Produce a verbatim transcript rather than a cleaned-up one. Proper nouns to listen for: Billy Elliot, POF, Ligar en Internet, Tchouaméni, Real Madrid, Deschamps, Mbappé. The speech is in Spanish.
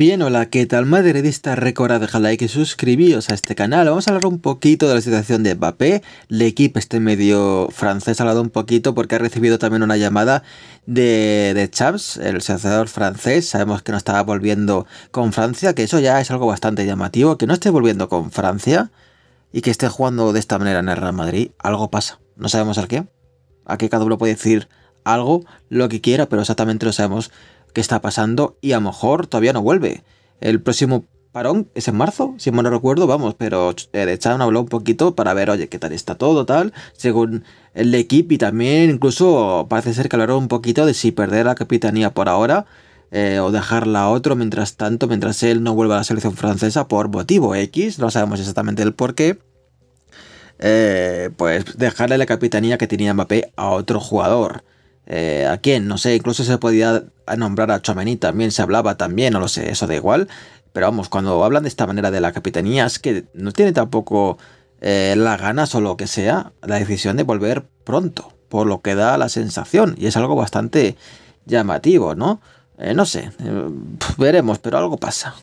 Bien, hola, ¿qué tal madridistas? Recordad dejar like y suscribiros a este canal. Vamos a hablar un poquito de la situación de Mbappé. El equipo este medio francés ha hablado un poquito porque ha recibido también una llamada de Deschamps, el seleccionador francés. Sabemos que no estaba volviendo con Francia, que eso ya es algo bastante llamativo, que no esté volviendo con Francia y que esté jugando de esta manera en el Real Madrid. Algo pasa, no sabemos el qué. Aquí cada uno puede decir algo, lo que quiera, pero exactamente lo sabemos qué está pasando, y a lo mejor todavía no vuelve. El próximo parón es en marzo, si mal no recuerdo, vamos, pero Deschamps habló un poquito para ver, oye, qué tal está todo, tal, según el equipo, y también incluso parece ser que hablaron un poquito de si perder la capitanía por ahora eh, o dejarla a otro mientras tanto, mientras él no vuelva a la selección francesa por motivo X, no sabemos exactamente el por qué. Eh, pues dejarle la capitanía que tenía Mbappé a otro jugador. Eh, ¿A quién? No sé, incluso se podía nombrar a Tchouaméni también, se hablaba también, no lo sé, eso da igual. Pero vamos, cuando hablan de esta manera de la capitanía es que no tiene tampoco eh, las ganas o lo que sea, la decisión de volver pronto, por lo que da la sensación. Y es algo bastante llamativo, ¿no? Eh, no sé, eh, veremos, pero algo pasa.